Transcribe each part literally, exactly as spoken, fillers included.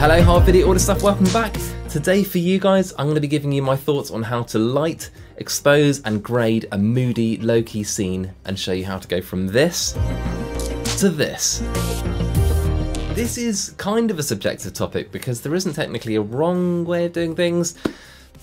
Hello, Harv Video Audio Stuff, welcome back. Today for you guys, I'm going to be giving you my thoughts on how to light, expose and grade a moody, low-key scene and show you how to go from this to this. This is kind of a subjective topic because there isn't technically a wrong way of doing things,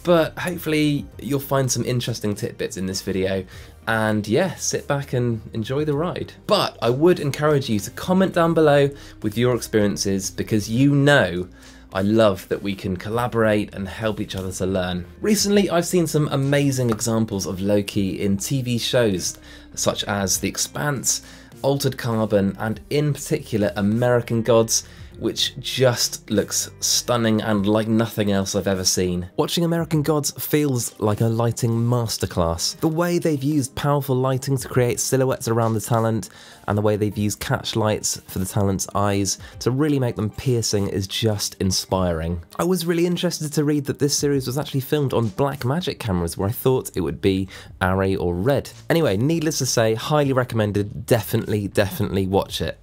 but hopefully you'll find some interesting tidbits in this video. And yeah, sit back and enjoy the ride. But I would encourage you to comment down below with your experiences because you know I love that we can collaborate and help each other to learn. Recently, I've seen some amazing examples of low-key in T V shows such as The Expanse, Altered Carbon, and in particular, American Gods, which just looks stunning and like nothing else I've ever seen. Watching American Gods feels like a lighting masterclass. The way they've used powerful lighting to create silhouettes around the talent, and the way they've used catch lights for the talent's eyes to really make them piercing is just inspiring. I was really interested to read that this series was actually filmed on Black Magic cameras, where I thought it would be Arri or Red. Anyway, needless to say, highly recommended, definitely, definitely watch it.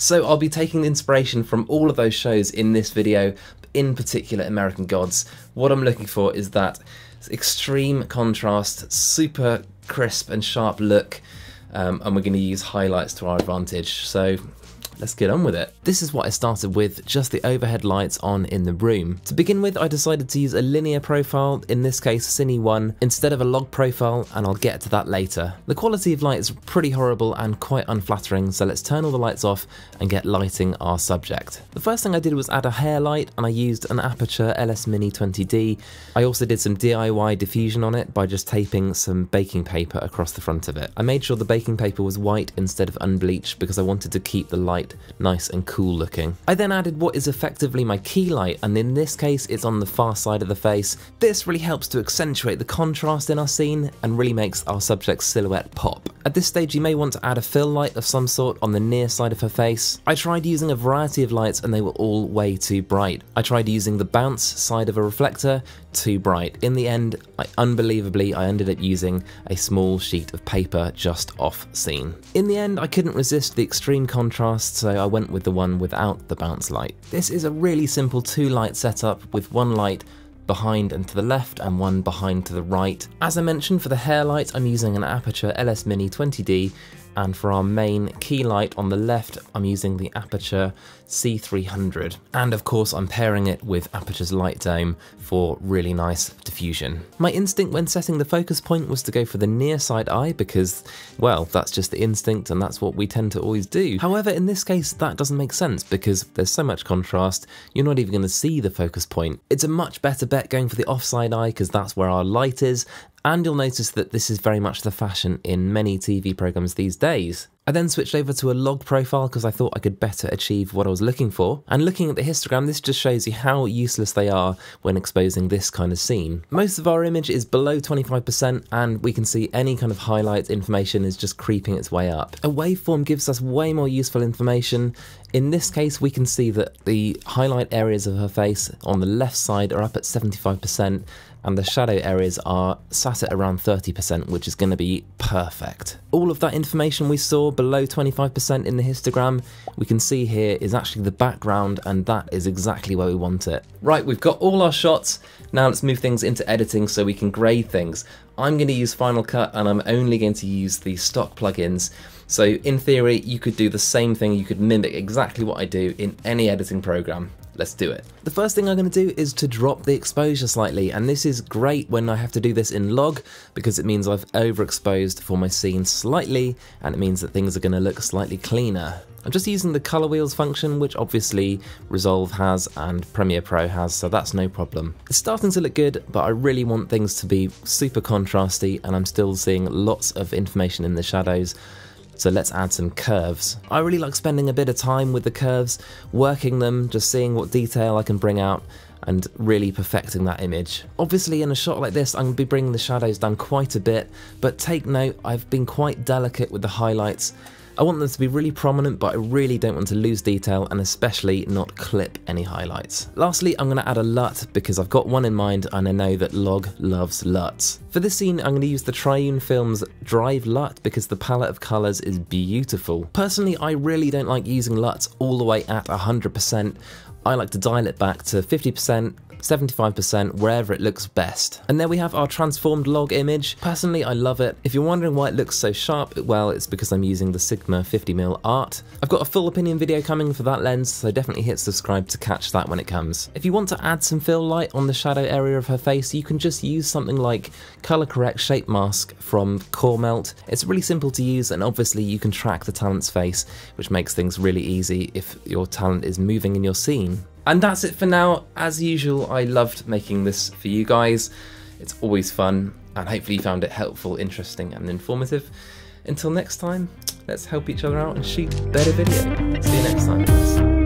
So I'll be taking inspiration from all of those shows in this video, in particular American Gods. What I'm looking for is that extreme contrast, super crisp and sharp look, um, and we're going to use highlights to our advantage. So let's get on with it. This is what I started with, just the overhead lights on in the room. To begin with, I decided to use a linear profile, in this case Cine one, instead of a log profile, and I'll get to that later. The quality of light is pretty horrible and quite unflattering, so let's turn all the lights off and get lighting our subject. The first thing I did was add a hair light, and I used an Aputure L S Mini twenty D. I also did some D I Y diffusion on it by just taping some baking paper across the front of it. I made sure the baking paper was white instead of unbleached because I wanted to keep the light nice and cool looking. I then added what is effectively my key light, and in this case it's on the far side of the face. This really helps to accentuate the contrast in our scene and really makes our subject's silhouette pop. At this stage you may want to add a fill light of some sort on the near side of her face. I tried using a variety of lights and they were all way too bright. I tried using the bounce side of a reflector, too bright. In the end, I, unbelievably, I ended up using a small sheet of paper just off scene. In the end, I couldn't resist the extreme contrast, so I went with the one without the bounce light. This is a really simple two light setup with one light behind and to the left and one behind to the right. As I mentioned, for the hair light, I'm using an Aputure L S Mini twenty D, and for our main key light on the left, I'm using the Aputure C three hundred. And of course, I'm pairing it with Aputure's Light Dome for really nice diffusion. My instinct when setting the focus point was to go for the near side eye because, well, that's just the instinct and that's what we tend to always do. However, in this case, that doesn't make sense because there's so much contrast, you're not even going to see the focus point. It's a much better bet going for the offside eye because that's where our light is. And you'll notice that this is very much the fashion in many T V programs these days. I then switched over to a log profile because I thought I could better achieve what I was looking for. And looking at the histogram, this just shows you how useless they are when exposing this kind of scene. Most of our image is below twenty-five percent and we can see any kind of highlight information is just creeping its way up. A waveform gives us way more useful information. In this case, we can see that the highlight areas of her face on the left side are up at seventy-five percent and the shadow areas are sat at around thirty percent, which is going to be perfect. All of that information we saw below twenty-five percent in the histogram, we can see here is actually the background, and that is exactly where we want it. Right, we've got all our shots. Now let's move things into editing so we can grade things. I'm going to use Final Cut and I'm only going to use the stock plugins. So in theory, you could do the same thing. You could mimic exactly what I do in any editing program. Let's do it. The first thing I'm going to do is to drop the exposure slightly, and this is great when I have to do this in log because it means I've overexposed for my scene slightly and it means that things are going to look slightly cleaner. I'm just using the color wheels function, which obviously Resolve has and Premiere Pro has, so that's no problem. It's starting to look good, but I really want things to be super contrasty and I'm still seeing lots of information in the shadows. So let's add some curves. I really like spending a bit of time with the curves, working them, just seeing what detail I can bring out and really perfecting that image. Obviously in a shot like this, I'm gonna be bringing the shadows down quite a bit, but take note, I've been quite delicate with the highlights. I want them to be really prominent, but I really don't want to lose detail and especially not clip any highlights. Lastly, I'm gonna add a LUT because I've got one in mind and I know that Log loves LUTs. For this scene, I'm gonna use the Triune Films Drive LUT because the palette of colors is beautiful. Personally, I really don't like using LUTs all the way at one hundred percent. I like to dial it back to fifty percent, seventy-five percent, wherever it looks best. And there we have our transformed log image. Personally, I love it. If you're wondering why it looks so sharp, well, it's because I'm using the Sigma fifty millimeter Art. I've got a full opinion video coming for that lens, so definitely hit subscribe to catch that when it comes. If you want to add some fill light on the shadow area of her face, you can just use something like Color Correct Shape Mask from Core Melt. It's really simple to use, and obviously you can track the talent's face, which makes things really easy if your talent is moving in your scene. And that's it for now. As usual, I loved making this for you guys. It's always fun, and hopefully you found it helpful, interesting, and informative. Until next time, let's help each other out and shoot better video. See you next time, guys.